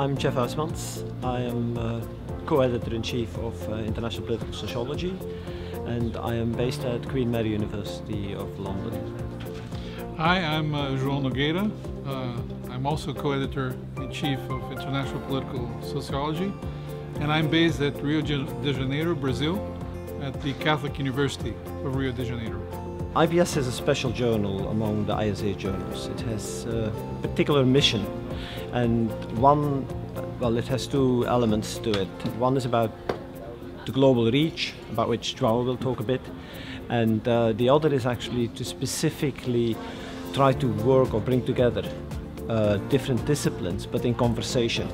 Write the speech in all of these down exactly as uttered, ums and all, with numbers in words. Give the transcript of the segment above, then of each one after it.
I'm Jef Huysmans. I am uh, co-editor-in-chief of uh, International Political Sociology, and I am based at Queen Mary University of London. Hi, I'm uh, João Nogueira. Uh, I'm also co-editor-in-chief of International Political Sociology, and I'm based at Rio de Janeiro, Brazil, at the Catholic University of Rio de Janeiro. I P S is a special journal among the I S A journals. It has a particular mission, and one, well, it has two elements to it. One is about the global reach, about which João will talk a bit, and uh, the other is actually to specifically try to work or bring together uh, different disciplines, but in conversation.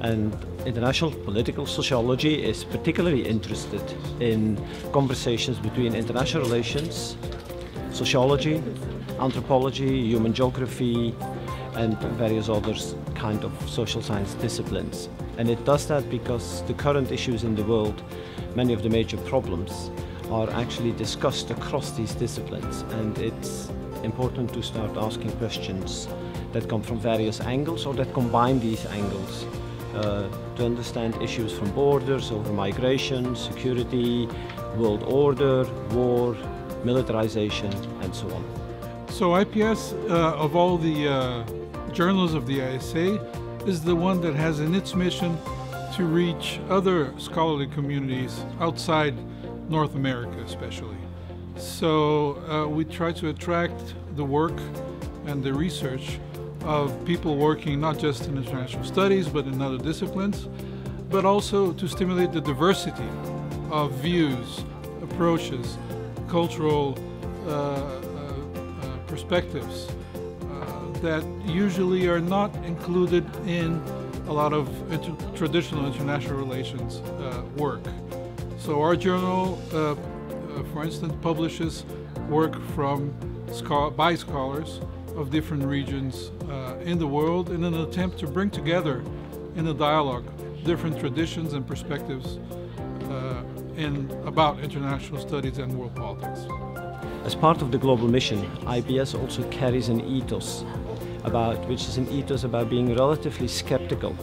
And international political sociology is particularly interested in conversations between international relations, sociology, anthropology, human geography, and various other kind of social science disciplines. And it does that because the current issues in the world, many of the major problems, are actually discussed across these disciplines. And it's important to start asking questions that come from various angles or that combine these angles. Uh, to understand issues from borders, over migration, security, world order, war, militarization, and so on. So I P S, uh, of all the uh, journals of the I S A, is the one that has in its mission to reach other scholarly communities outside North America especially. So uh, we try to attract the work and the research of people working not just in international studies but in other disciplines, but also to stimulate the diversity of views, approaches, cultural uh, uh, perspectives uh, that usually are not included in a lot of inter traditional international relations uh, work. So our journal, uh, uh, for instance, publishes work from scho- by scholars of different regions uh, in the world in an attempt to bring together in a dialogue different traditions and perspectives uh, in, about international studies and world politics. As part of the global mission, I P S also carries an ethos, about, which is an ethos about being relatively skeptical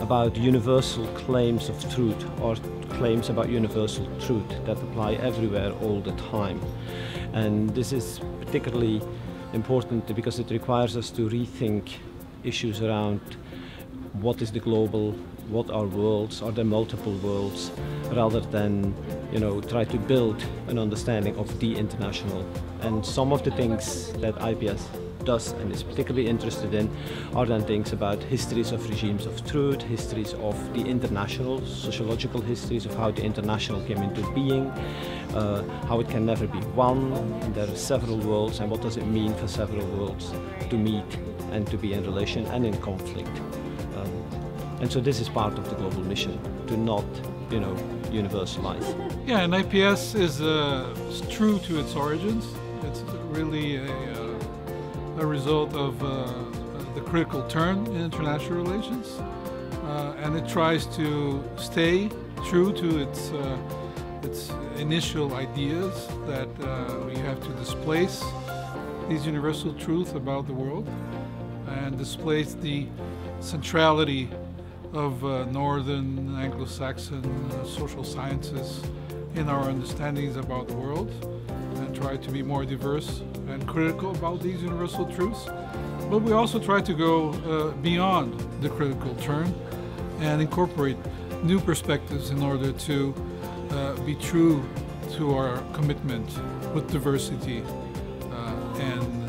about universal claims of truth or claims about universal truth that apply everywhere all the time. And this is particularly important because it requires us to rethink issues around what is the global, what are worlds, are there multiple worlds, rather than, you know, try to build an understanding of the international. And some of the things that I P S does and is particularly interested in are then things about histories of regimes of truth, histories of the international, sociological histories of how the international came into being, uh, how it can never be one, there are several worlds, and what does it mean for several worlds to meet and to be in relation and in conflict. Um, and so this is part of the global mission, to not, you know, universalize. Yeah, and I P S is uh, true to its origins. It's really a uh, a result of uh, the critical turn in international relations, uh, and it tries to stay true to its, uh, its initial ideas that uh, we have to displace these universal truths about the world and displace the centrality of uh, northern Anglo-Saxon uh, social sciences in our understandings about the world, and try to be more diverse and critical about these universal truths. But we also try to go uh, beyond the critical turn and incorporate new perspectives in order to uh, be true to our commitment with diversity uh, and